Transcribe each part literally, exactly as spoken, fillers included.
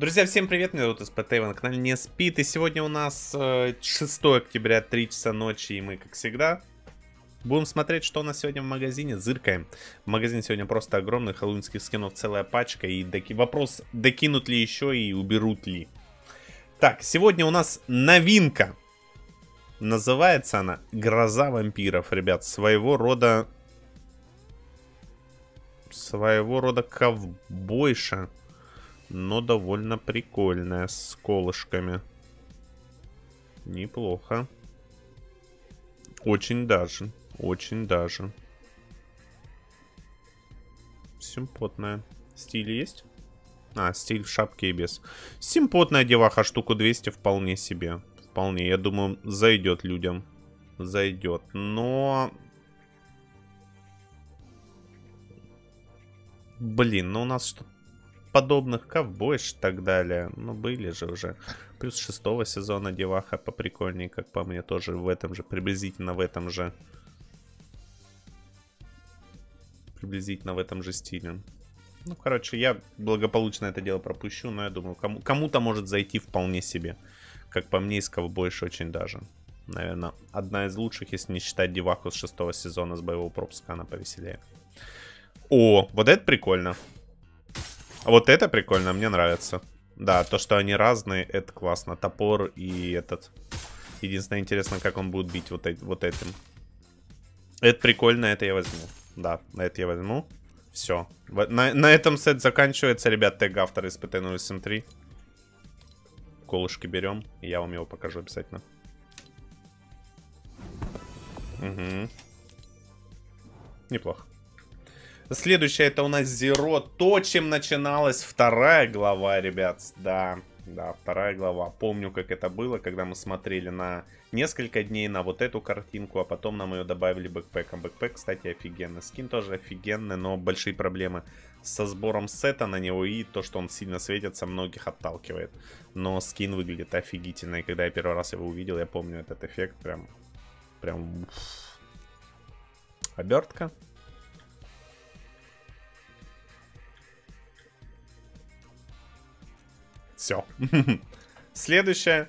Друзья, всем привет, меня зовут эс пэ тэ, Иван, на канале Не Спит. И сегодня у нас шестое октября, три часа ночи, и мы, как всегда, будем смотреть, что у нас сегодня в магазине. Зыркаем. В магазине сегодня просто огромный, хэллоуинских скинов целая пачка. И доки... вопрос, докинут ли еще и уберут ли. Так, сегодня у нас новинка. Называется она «Гроза вампиров», ребят. Своего рода... Своего рода ковбойша, но довольно прикольная, с колышками. Неплохо. Очень даже, очень даже. Симпотная. Стиль есть? А, стиль в шапке и без. Симпотная деваха, штуку двести вполне себе. Вполне, я думаю, зайдет людям. Зайдет, но... Блин, ну у нас что-то подобных ковбойш и так далее. Ну, были же уже. Плюс шестого сезона деваха поприкольнее, как по мне, тоже в этом же, приблизительно в этом же. Приблизительно в этом же стиле. Ну, короче, я благополучно это дело пропущу, но я думаю, кому, кому-то может зайти вполне себе. Как по мне, из ковбойш очень даже. Наверное, одна из лучших, если не считать деваху с шестого сезона с боевого пропуска, она повеселее. О, вот это прикольно. Вот это прикольно, мне нравится. Да, то, что они разные, это классно. Топор и этот. Единственное, интересно, как он будет бить вот, э вот этим. Это прикольно, это я возьму. Да, это я возьму. Все. На, на этом сет заканчивается, ребят. Тег автора эс пэ тэ ноль восемь три. Колышки берем. Я вам его покажу обязательно. Угу. Неплохо. Следующее это у нас Zero, то, чем начиналась вторая глава, ребят. Да, да, вторая глава. Помню, как это было, когда мы смотрели на несколько дней на вот эту картинку, а потом нам ее добавили бэкпэком. Бэкпэк, кстати, офигенный. Скин тоже офигенный, но большие проблемы со сбором сета на него и то, что он сильно светится, многих отталкивает. Но скин выглядит офигительно, и когда я первый раз его увидел, я помню этот эффект прям... Прям... Обертка. Все. Следующее.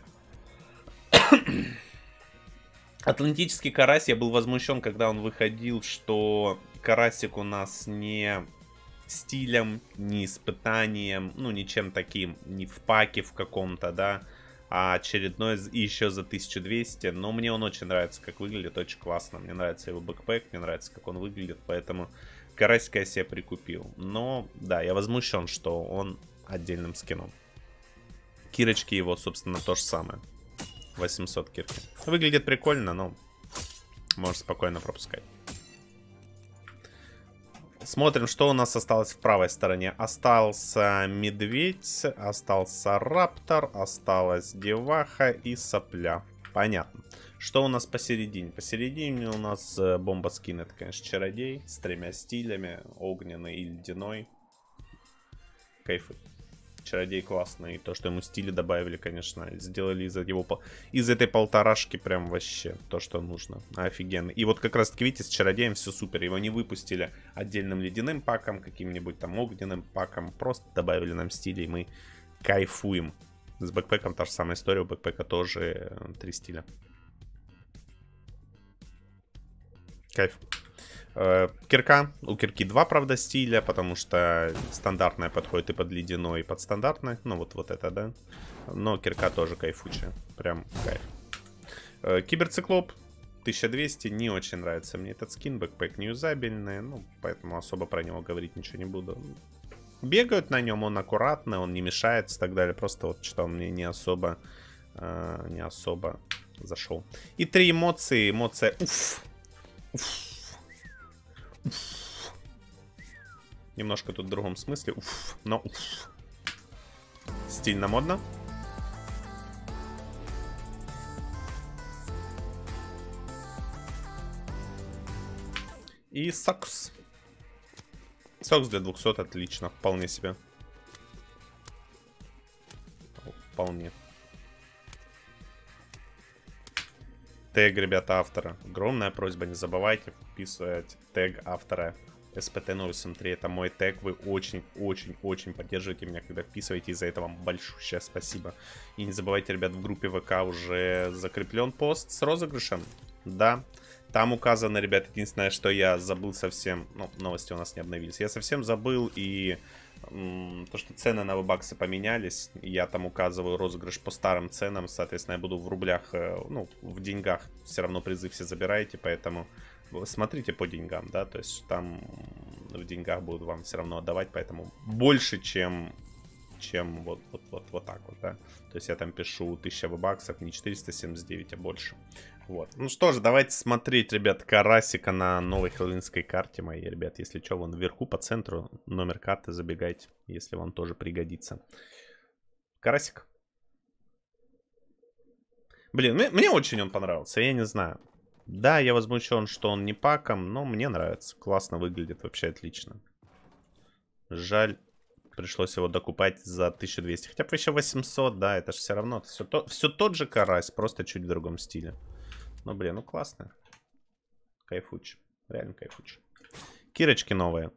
Атлантический карась. Я был возмущен, когда он выходил, что карасик у нас не стилем, не испытанием, ну, ничем таким, не в паке в каком-то, да, а очередной еще за тысячу двести. Но мне он очень нравится, как выглядит, очень классно. Мне нравится его бэкпэк, мне нравится, как он выглядит, поэтому карасика я себе прикупил. Но, да, я возмущен, что он отдельным скином. Кирочки его, собственно, то же самое. восемьсот кирки. Выглядит прикольно, но можно спокойно пропускать. Смотрим, что у нас осталось в правой стороне. Остался медведь, остался раптор, осталась деваха и сопля. Понятно. Что у нас посередине? Посередине у нас бомба скин. Это, конечно, чародей с тремя стилями. Огненный и ледяной. Кайфы. Чародей классный, и то, что ему стили добавили, конечно, сделали из, его, из этой полторашки прям вообще то, что нужно. Офигенно. И вот как раз таки, видите, с чародеем все супер. Его не выпустили отдельным ледяным паком, каким-нибудь там огненным паком. Просто добавили нам стили, и мы кайфуем. С бэкпэком та же самая история, у бэкпэка тоже три стиля. Кайф. Кирка, у кирки два, правда, стиля, потому что стандартная подходит и под ледяной, и под стандартной. Ну, вот, вот это, да. Но кирка тоже кайфучая. Прям кайф. Киберциклоп тысяча двести. Не очень нравится мне этот скин. Бэкпэк неюзабельный. Ну, поэтому особо про него говорить ничего не буду. Бегают на нем, он аккуратный, он не мешается и так далее. Просто вот что-то он мне не особо, не особо зашел. И три эмоции. Эмоция уф. Уф. Уф. Немножко тут в другом смысле. Уф. Но уф. Стильно модно. И сокс. Сокс для двухсот отлично. Вполне себе. Вполне. Тег, ребята, автора. Огромная просьба, не забывайте вписывать тег автора эс пэ тэ ноль восемь три это мой тег. Вы очень-очень-очень поддерживаете меня, когда вписываете. И за это вам большое спасибо. И не забывайте, ребят, в группе вэ ка уже закреплен пост с розыгрышем. Да, там указано, ребят, единственное, что я забыл совсем. Ну, новости у нас не обновились. Я совсем забыл и... то, что цены на вебаксы поменялись. Я там указываю розыгрыш по старым ценам. Соответственно, я буду в рублях, ну, в деньгах. Все равно призы все забираете, поэтому смотрите по деньгам, да. То есть там в деньгах будут вам все равно отдавать, поэтому больше, чем, чем вот, вот, вот, вот так вот, да. То есть я там пишу тысяча вебаксов, не четыреста семьдесят девять, а больше. Вот. Ну что же, давайте смотреть, ребят, карасика на новой хэллоуинской карте моей, ребят. Если что, вон вверху по центру номер карты, забегайте, если вам тоже пригодится. Карасик. Блин, мне, мне очень он понравился, я не знаю. Да, я возмущен, что он не паком, но мне нравится. Классно выглядит, вообще отлично. Жаль, пришлось его докупать за тысячу двести. Хотя бы тысяча восемьсот, да, это же все равно. Все, то, все тот же карась, просто чуть в другом стиле. Ну, блин, ну классно. Кайфуч. Реально кайфуч. Кирочки новые.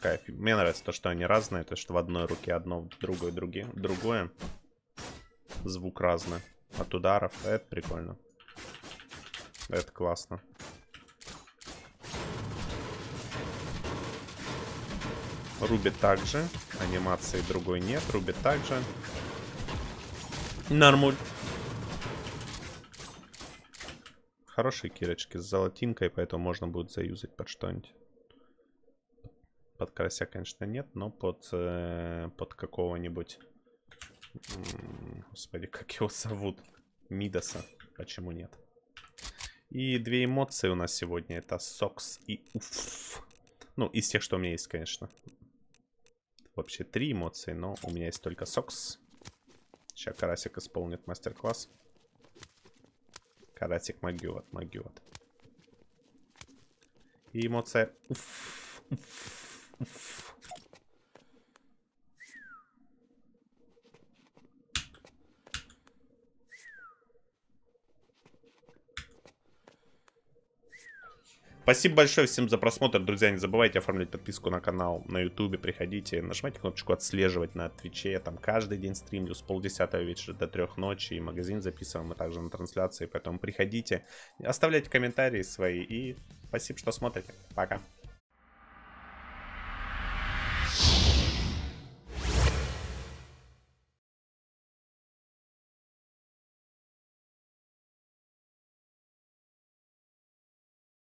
Кайф. Мне нравится то, что они разные. То, что в одной руке одно, в другой други, другое. Звук разный. От ударов. Это прикольно. Это классно. Рубит также. Анимации другой нет. Рубит также. Нормуль. Хорошие кирочки с золотинкой, поэтому можно будет заюзать под что-нибудь. Под карася, конечно, нет, но под, э, под какого-нибудь... Господи, как его зовут? Мидаса. Почему нет? И две эмоции у нас сегодня. Это сокс и уф. Ну, из тех, что у меня есть, конечно. Вообще три эмоции, но у меня есть только сокс. Сейчас карасик исполнит мастер-класс. Карасик магиот, магиот. И эмоция. Уф, уф, уф. Спасибо большое всем за просмотр, друзья. Не забывайте оформлять подписку на канал на ютубе. Приходите, нажимайте кнопочку отслеживать на твиче. Я там каждый день стримлю с полдесятого вечера до трех ночи. И магазин записываем, мы также на трансляции. Поэтому приходите, оставляйте комментарии свои. И спасибо, что смотрите. Пока.